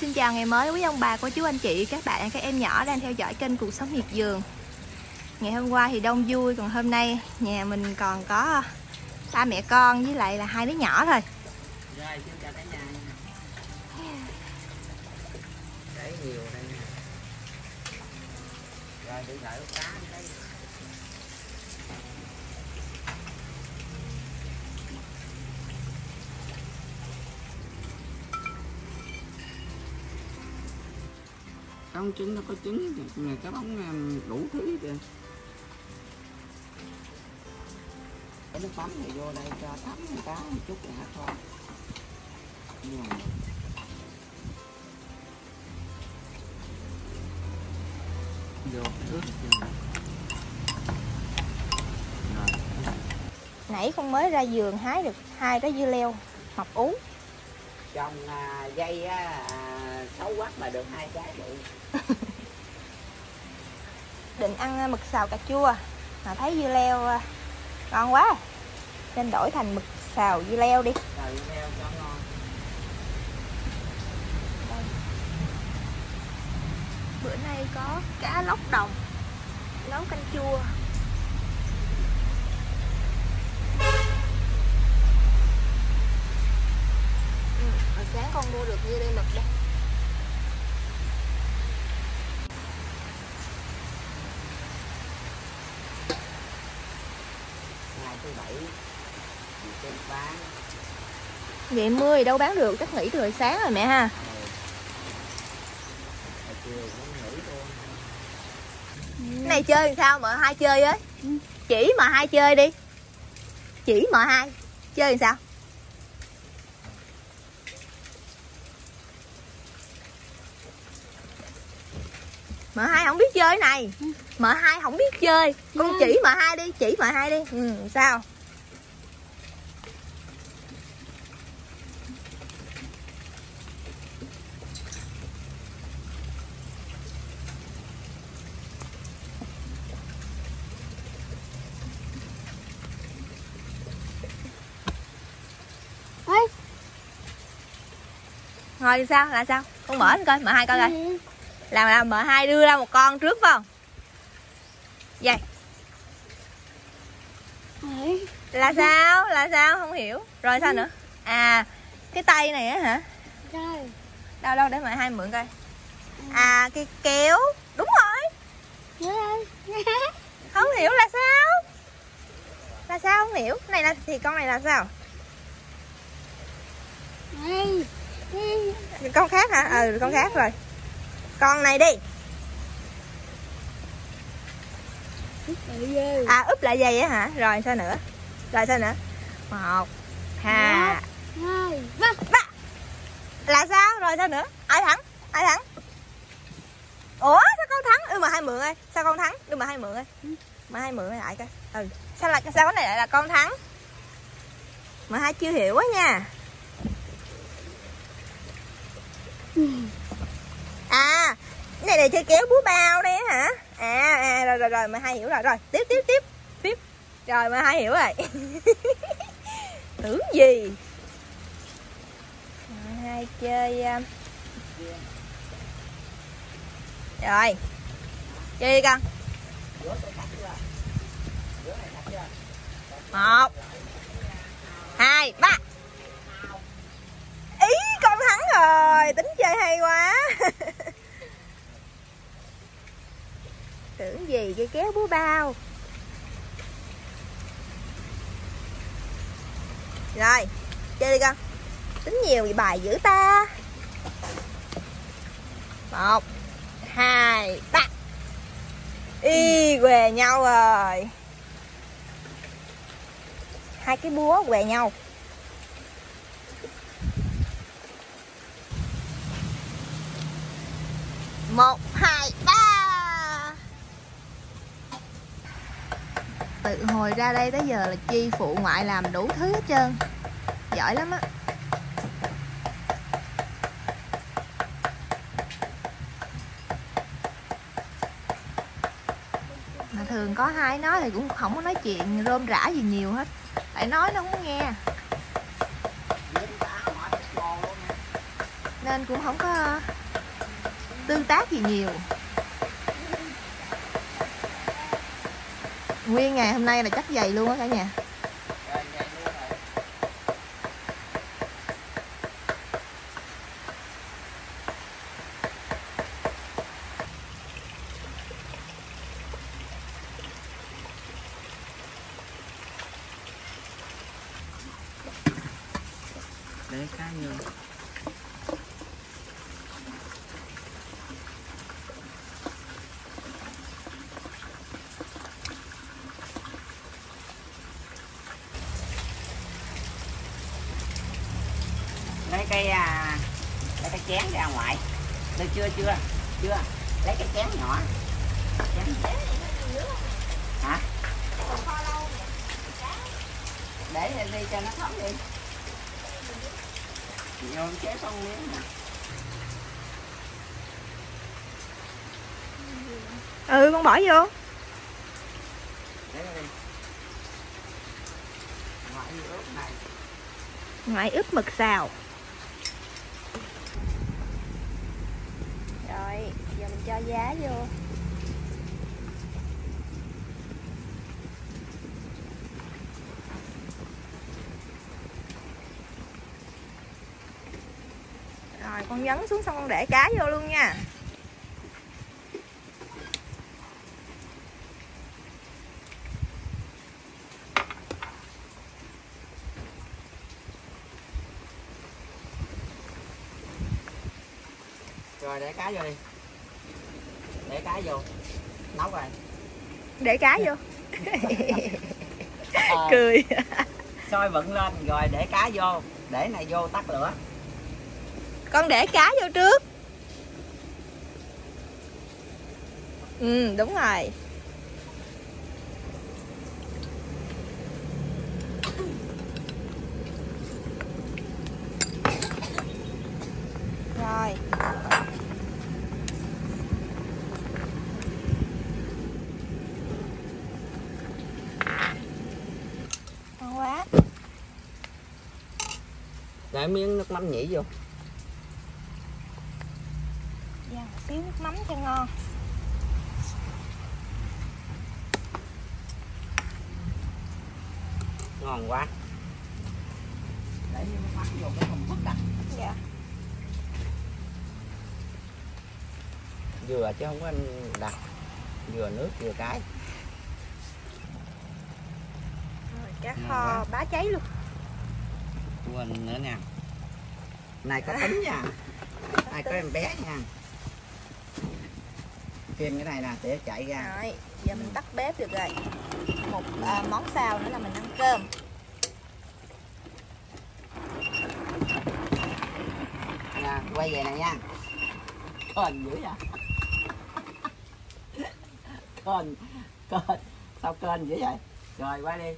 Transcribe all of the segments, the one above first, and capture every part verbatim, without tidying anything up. Xin chào ngày mới quý ông bà, cô chú, anh chị, các bạn, các em nhỏ đang theo dõi kênh Cuộc Sống Miệt Vườn. Ngày hôm qua thì đông vui, còn hôm nay nhà mình còn có ba mẹ con với lại là hai đứa nhỏ thôi. Rồi, xin chào cả nhà. Để nhiều đây. Rồi, để đợi cá đây. Con trứng nó có trứng, này cá bóng đủ thứ kìa. Cái nước mắm này vô đây cho thấm cá một chút là thôi. Vô nước. Nãy con mới ra vườn hái được hai trái dưa leo mập ú. Trồng dây á, xấu quá mà được hai trái vậy. Định ăn mực xào cà chua mà thấy dưa leo ngon quá nên đổi thành mực xào dưa leo đi. Xào dưa leo cho ngon. Bữa nay có cá lóc đồng nấu canh chua. Hồi sáng con mua được dưa leo mực đây. Vậy mưa thì đâu bán được, chắc nghỉ từ hồi sáng rồi mẹ ha. Cái này chơi làm sao mà hai chơi ấy. Chỉ mà hai chơi đi. Chỉ mà hai chơi làm sao? Mà hai không biết chơi này. Mà hai không biết chơi. Con chỉ mà hai đi, chỉ mà hai đi. Ừ, sao? Ngồi sao là sao? Con mở lên coi, mở hai coi coi. Làm là mở hai đưa ra một con trước phải không? Vậy. Là sao? Là sao? Không hiểu. Rồi sao nữa? À, cái tay này á hả? Đâu đâu để mở hai mượn coi. À, cái kéo. Đúng rồi. Không hiểu là sao? Là sao không hiểu? Này là thì con này là sao? Con khác hả? Ừ, con khác rồi. Con này đi. À, úp lại dây á hả? Rồi sao nữa? Rồi sao nữa? Một, hai, ba. Là sao? Rồi sao nữa? Ai thắng? Ai thắng? Ủa sao con thắng? Ừ mà hai mượn ơi. Sao con thắng? Ừ mà hai mượn ơi. Mà hai mượn lại coi. Ừ. Sao là sao cái này lại là con thắng? Mà hai chưa hiểu quá nha. À, cái này này chơi kéo búa bao đây hả? À, à rồi rồi rồi, mà hai hiểu rồi. Rồi, tiếp tiếp tiếp tiếp. Rồi mà hai hiểu rồi. Tưởng gì? Mà hai chơi. Rồi. Chơi đi con. Một, hai, ba. Ý con thắng rồi, tính chơi hay quá. Tưởng gì cái kéo búa bao. Rồi, chơi đi con. Tính nhiều vậy bài dữ ta. Một, hai, ba. Y què nhau rồi. Hai cái búa què nhau. Một, hai, ba. Từ hồi ra đây tới giờ là Chi phụ ngoại làm đủ thứ hết trơn. Giỏi lắm á. Mà thường có hai nói thì cũng không có nói chuyện rôm rã gì nhiều hết. Tại nói nó không nghe. nên cũng không có tương tác gì nhiều. Nguyên ngày hôm nay là chắc dày luôn á cả nhà. Để cá nhiều. Lấy cây à, lấy cái chén ra ngoài. Được chưa chưa? Chưa. Lấy cái chén nhỏ. Chén này nó hả? Còn kho lâu vậy. Để đi cho nó thấm đi. Vô chế xong miếng nè. Ừ, con bỏ vô. Để đi. Ngoại ướp này. Ngoại ướp mực xào. Rồi, giờ mình cho giá vô. Rồi con nhấn xuống xong con để cá vô luôn nha. Rồi để cá vô đi. Để cá vô. Nấu rồi. Để cá vô. à, Cười. Sôi vựng lên rồi để cá vô. Để này vô tắt lửa. Con để cá vô trước. Ừ đúng rồi. Rồi ngon quá. Để miếng nước mắm nhĩ vô. Dạ, một xíu nước mắm cho ngon. Ngon quá. Để nước mắm vô cái thùng thức à. Dạ. Vừa chứ không có đặt. Vừa nước vừa cái. Rồi, cá kho bá cháy luôn. Quên nữa nè. Này có tính nha. Này có em bé nha. Thêm cái này nè sẽ chạy ra. Rồi, giờ mình tắt bếp được rồi. Một à, món xào nữa là mình ăn cơm. Nè, quay về nè nha. Còn dữ vậy. Còn còn sao kênh dữ vậy? Rồi quay đi.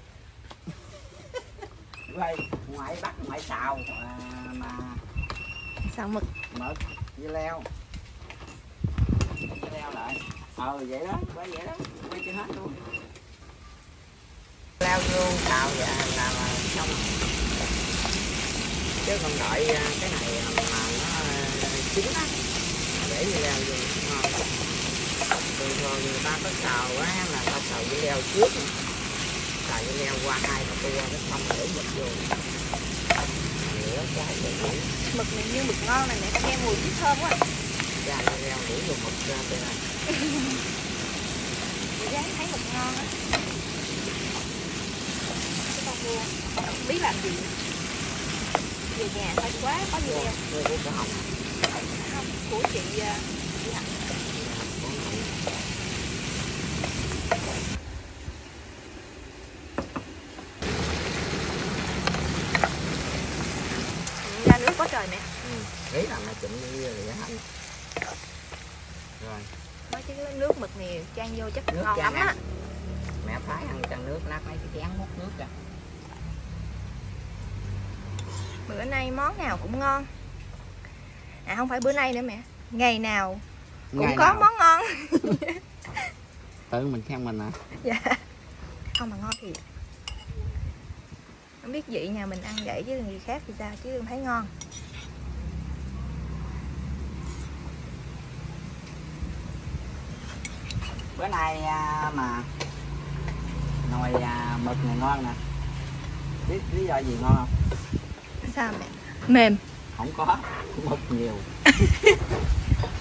Quay ngoại bắt ngoại xào à, mà xào mực. Mực với leo. Leo lại. Ờ vậy đó, quay vậy đó, quay cho hết luôn. Leo vô xào và xào xong. Chứ không đợi cái này mà nó chín á. Để như leo vô ngon. Thường thường người ta có xào quá là ta xào với leo trước. Xào với leo qua hai và qua nó xong để mực vô. Nữa cái này. Mực này như mực ngon này, mẹ ta nghe mùi rất thơm quá. Dạ, là rau đủ dùng mực ra từ này. Chị gái thấy mực ngon á. Cái con mua, không biết làm gì. Về nhà thôi quá, có gì đâu. Mua của cô Hồng. Không, của chị, chị Hạnh. Ra nước quá trời mẹ. Đấy là mẹ chụm như vậy là hạnh. Rồi. Mấy cái nước mực này chan vô chắc nước ngon lắm á. Mẹ phái ăn chan nước lát mấy cái chén múc nước ra. Bữa nay món nào cũng ngon. À không phải bữa nay nữa mẹ. Ngày nào cũng Ngày có nào. món ngon. Tự mình khen mình hả? À? Dạ. Không mà ngon thiệt. Không biết vị nhà mình ăn vậy chứ người khác thì sao chứ em thấy ngon. Bữa nay mà nồi mực này ngon nè. Biết lý do gì ngon không? Sao mẹ? Mềm. Không có, mực nhiều.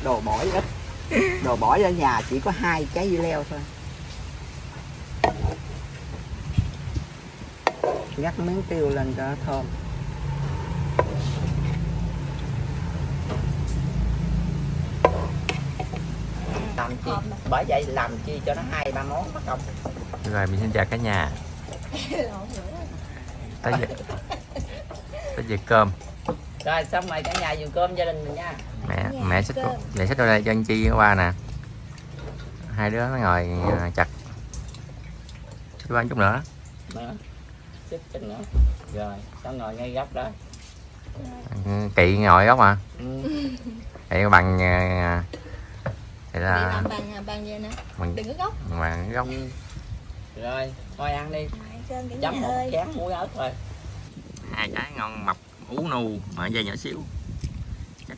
Đồ bỏ ít. Đồ bỏ ở nhà chỉ có hai trái dưa leo thôi. Gắt miếng tiêu lên cho nó thơm. Làm chi, bởi vậy làm chi cho nó hai ba món mất công. Rồi mình xin chào cả nhà. Tới giờ, tới giờ cơm. Rồi xong rồi cả nhà dùng cơm gia đình mình nha. Mẹ mẹ xách mẹ xách đôi đây cho anh Chi qua nè. Hai đứa nó ngồi chặt. Xách qua chút nữa. Đó. Xách nữa. Rồi xong ngồi ngay góc đó. Kỵ ngồi góc mà. Ừ. Để bằng thì là bàn bàn bàn gì nè. Mình đừng có góc. Bạn góc. Ừ. Rồi, thôi ăn đi. Chấm một ơi. Chén muối ớt thôi. Hai trái ngon mọc ú nù mà dây nhỏ xíu. Chắc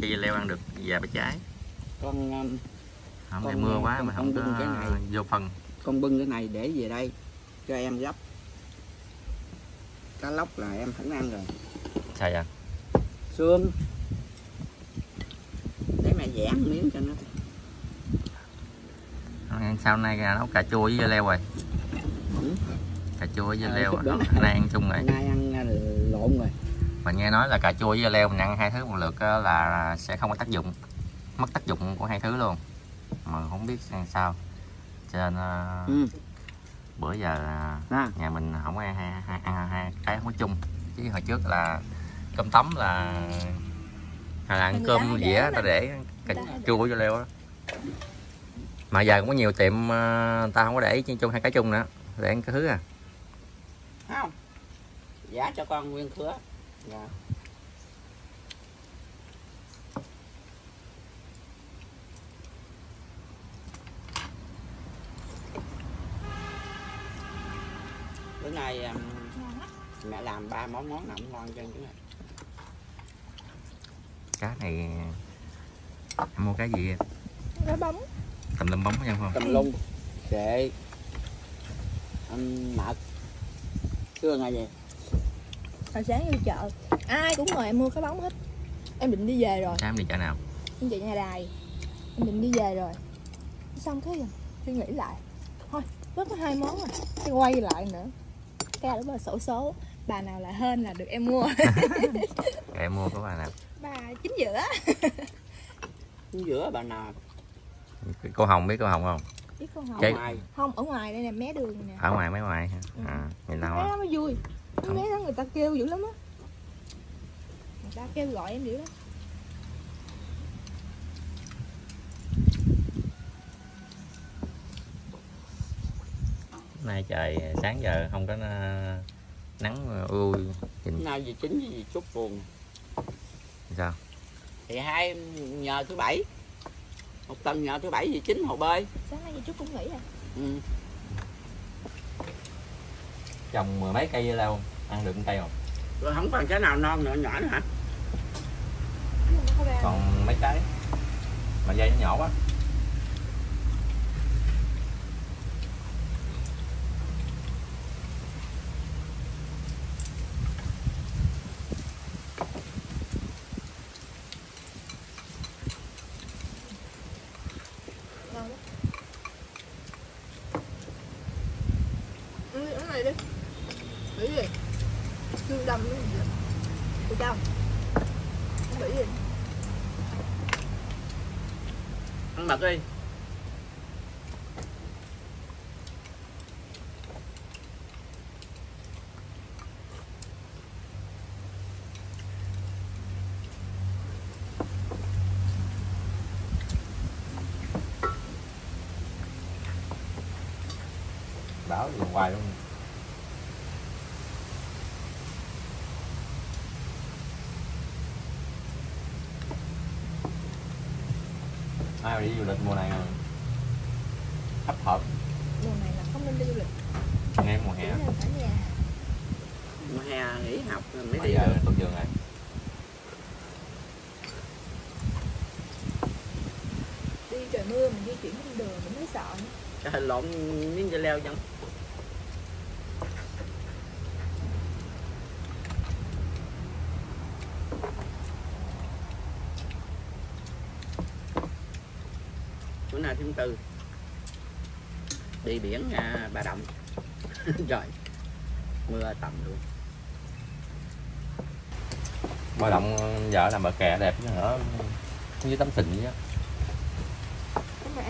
đi leo ăn được vài ba trái. Con hôm nay mưa quá con, mà không có cái này. Vô phần. Con bưng cái này để về đây cho em gấp. Cá lóc là em thắng ăn rồi. Sao vậy? Xương. Để mẹ vẽ miếng cho nó. Sau nay gà nấu cà chua với dưa leo rồi. Ừ. Cà chua với dưa à, leo rồi. Hôm nay ăn chung rồi. Nay ăn lộn rồi. Mình nghe nói là cà chua với dưa leo mình ăn hai thứ một lượt là sẽ không có tác dụng. Mất tác dụng của hai thứ luôn. Mà không biết sao. Cho nên ừ. Bữa giờ à. Nhà mình không ăn hai, hai, hai, hai cái không có chung. Chứ hồi trước là cơm tấm là ăn cơm dĩa ta để cà chua với dưa leo đó. Mà giờ cũng có nhiều tiệm người ta không có để ý chung hai cái chung nữa. Để ăn cái thứ à. Không. Giá cho con nguyên khứa. Dạ. Bữa nay mẹ làm ba món món nào cũng ngon trên cái này. Cá này mua cái gì? Cá bóng. Tầm lum bóng nha không? Tầm lum, kệ, ăn mật, chưa ngày về. Hồi sáng đi chợ, ai cũng ngồi em mua cá bóng hết. Em định đi về rồi. Em đi chợ nào? Em đi Nhà Đài. Em định đi về rồi. Xong thế rồi, suy nghĩ lại. Thôi, rất có hai món rồi, cái quay lại nữa. Cái đó là sổ số, bà nào là hên là được em mua. Em mua của bà nào? Bà chính giữa. Chính giữa bà nào? Cô Hồng biết cô Hồng không? Biết cô Hồng. Cái... Không, ở ngoài đây nè, mé đường nè. Ở ngoài mấy ngoài hả? Ừ. À, vậy nào á. Nó vui. Nó mé đó người ta kêu dữ lắm á. Người ta kêu gọi em dữ lắm. Nay trời sáng giờ không có nắng ui. Nhìn... Nay gì chính gì chút buồn. Sao? Thì hai nhờ thứ bảy. Một tuần nhờ thứ bảy gì chín hồ bơi. Sáng nay gì chú cũng nghỉ à. Ừ. Trồng mười mấy cây dưa leo ăn được một cây không? Rồi không còn cái nào non nữa nhỏ nữa hả? Còn mấy cái mà dây nó nhỏ quá. Ăn mật đi. Đảo gì hoài luôn. Ai mà đi du lịch mùa này rồi thấp hợp. Mùa này là không nên đi du lịch. Ngay mùa hè. Mùa hè nghỉ học rồi mới đi. Bây giờ tuần trường rồi. Đi trời mưa mình di chuyển trên đường cũng thấy sợ. Cái hình lộn miếng da leo chẳng. Bữa nay thứ tư đi biển à, Bà Đậm. Trời mưa tầm luôn. Bà Đậm vợ làm bờ kè đẹp chứ hả, như tấm tình vậy á.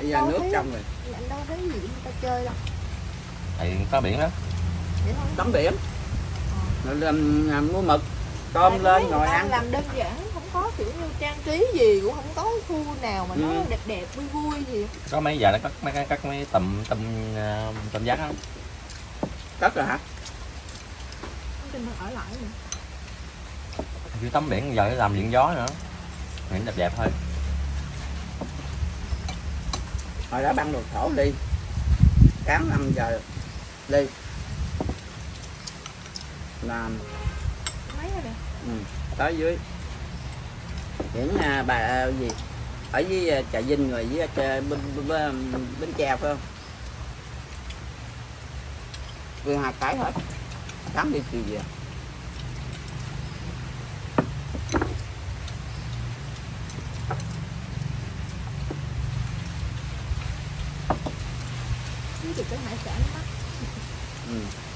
Bây giờ nước thấy, trong rồi. Anh đâu thấy gì người ta chơi đâu. Thì có biển đó. Tắm biển. Rồi làm mua mực, tôm Mày lên ngồi ăn. Làm đơn giản, không có kiểu như trang trí gì, cũng không có khu nào mà ừ. nó đẹp đẹp vui vui gì. Có mấy giờ nó cắt mấy cắt mấy tầm tầm tầm giác không? Cắt rồi hả? Trên mà ở lại nữa. Chứ tắm biển giờ làm điện gió nữa. Biển đẹp đẹp thôi. Hồi đó băng đồ thổ đi tám năm giờ đi làm mấy rồi ừ, tới dưới biển à, bà gì ở dưới Trà Vinh rồi với Bến Tre phải không, vừa hạt cái hết tắm đi chiều về. Cái hải sản đó. Ừ.